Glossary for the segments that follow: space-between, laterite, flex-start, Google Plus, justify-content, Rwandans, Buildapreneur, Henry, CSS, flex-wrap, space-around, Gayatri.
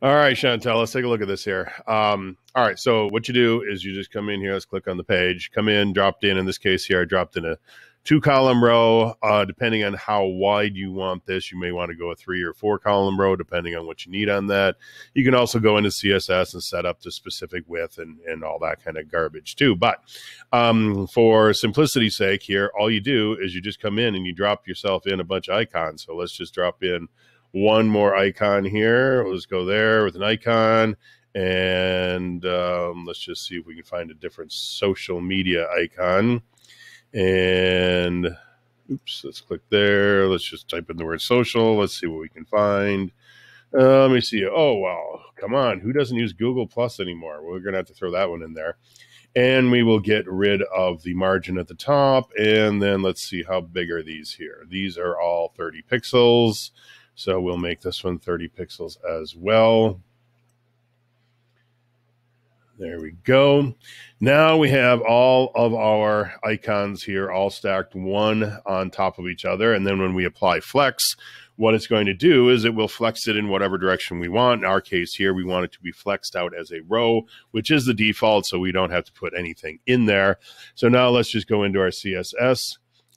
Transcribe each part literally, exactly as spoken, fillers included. All right, Chantel, let's take a look at this here. Um, all right, so what you do is you just come in here. Let's click on the page. Come in, dropped in. In this case here, I dropped in a two-column row. Uh, depending on how wide you want this, you may want to go a three- or four-column row, depending on what you need on that. You can also go into C S S and set up the specific width and, and all that kind of garbage too. But um, for simplicity's sake here, all you do is you just come in and you drop yourself in a bunch of icons. So let's just drop in one more icon here. Let's go there with an icon, and um, let's just see if we can find a different social media icon. And oops, let's click there. Let's just type in the word social. Let's see what we can find. Uh, let me see. Oh, wow. Come on. Who doesn't use Google Plus anymore? We're going to have to throw that one in there. And we will get rid of the margin at the top. And then let's see, how big are these here? These are all thirty pixels. So we'll make this one thirty pixels as well. There we go. Now we have all of our icons here all stacked one on top of each other. And then when we apply flex, what it's going to do is it will flex it in whatever direction we want. In our case here, we want it to be flexed out as a row, which is the default, so we don't have to put anything in there. So now let's just go into our C S S.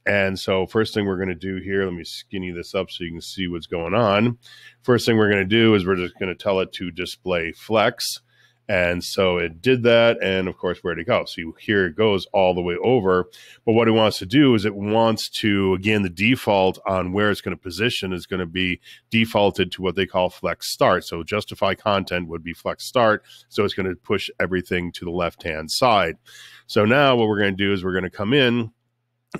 And so first thing we're going to do here, let me skinny this up so you can see what's going on. First thing we're going to do is we're just going to tell it to display flex. And so it did that. And of course, where'd it go? So you, here it goes all the way over. But what it wants to do is it wants to, again, the default on where it's going to position is going to be defaulted to what they call flex start. So justify content would be flex start. So it's going to push everything to the left-hand side. So now what we're going to do is we're going to come in.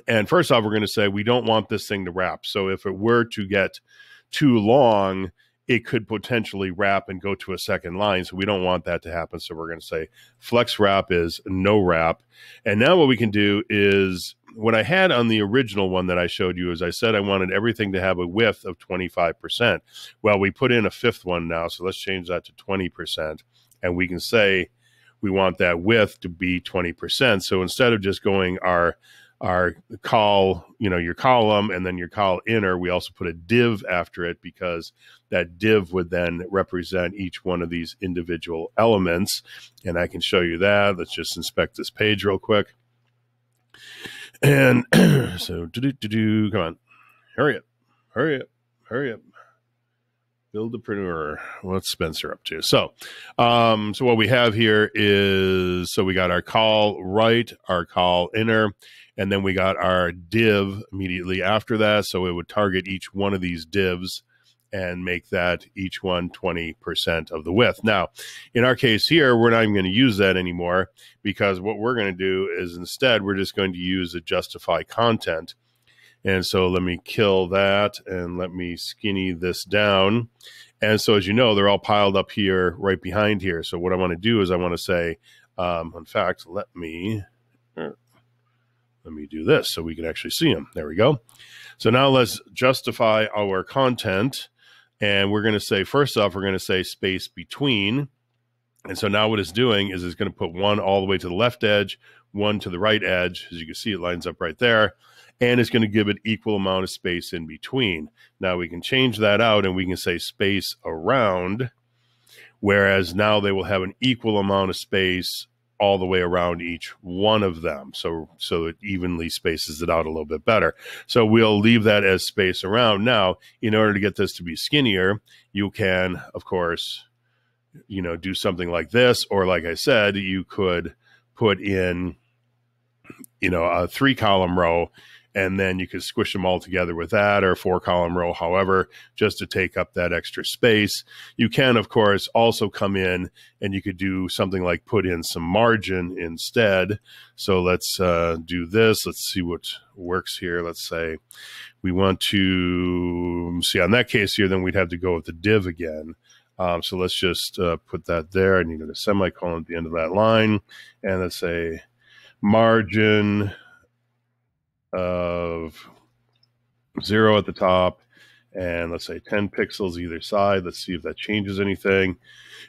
And first off, we're going to say we don't want this thing to wrap. So if it were to get too long, it could potentially wrap and go to a second line. So we don't want that to happen. So we're going to say flex wrap is no wrap. And now what we can do is, what I had on the original one that I showed you is I said I wanted everything to have a width of twenty-five percent. Well, we put in a fifth one now. So let's change that to twenty percent. And we can say we want that width to be twenty percent. So instead of just going our our call, you know, your column and then your call inner, we also put a div after it, because that div would then represent each one of these individual elements. And I can show you that. Let's just inspect this page real quick. And so, do-do-do-do, come on, hurry up, hurry up, hurry up. Buildapreneur. What's Spencer up to? So, um, so what we have here is, so we got our call right, our call inner, and then we got our div immediately after that. So it would target each one of these divs and make that each one twenty percent of the width. Now, in our case here, we're not even going to use that anymore, because what we're going to do is instead, we're just going to use the justify content. And so let me kill that and let me skinny this down. And so, as you know, they're all piled up here right behind here. So what I want to do is I want to say, um, in fact, let me, let me do this so we can actually see them. There we go. So now let's justify our content. And we're going to say, first off, we're going to say space between. And so now what it's doing is it's going to put one all the way to the left edge, one to the right edge. As you can see, it lines up right there. And it's going to give it equal amount of space in between. Now we can change that out and we can say space around, whereas now they will have an equal amount of space all the way around each one of them. So, so it evenly spaces it out a little bit better. So we'll leave that as space around. Now, in order to get this to be skinnier, you can, of course, you know, do something like this, or like I said, you could put in, you know, a three column row, and then you could squish them all together with that, or four column row, however, just to take up that extra space. You can, of course, also come in and you could do something like put in some margin instead. So let's uh, do this. Let's see what works here. Let's say we want to see on that case here, then we'd have to go with the div again. Um, so let's just uh, put that there. I needed a semicolon at the end of that line. And let's say margin of zero at the top, and let's say ten pixels either side. Let's see if that changes anything.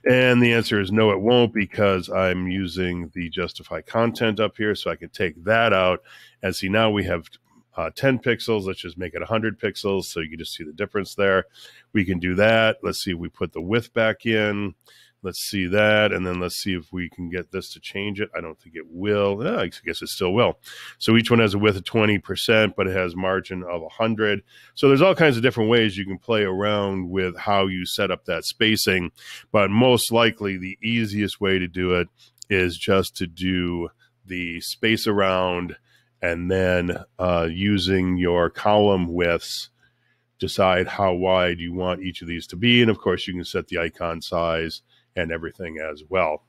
And the answer is no, it won't, because I'm using the justify content up here, so I can take that out. And see, now we have uh, ten pixels. Let's just make it one hundred pixels. So you can just see the difference there. We can do that. Let's see if we put the width back in. Let's see that. And then let's see if we can get this to change it. I don't think it will. Yeah, I guess it still will. So each one has a width of twenty percent, but it has margin of one hundred. So there's all kinds of different ways you can play around with how you set up that spacing. But most likely the easiest way to do it is just to do the space around and then uh, using your column widths, decide how wide you want each of these to be. And of course you can set the icon size and everything as well.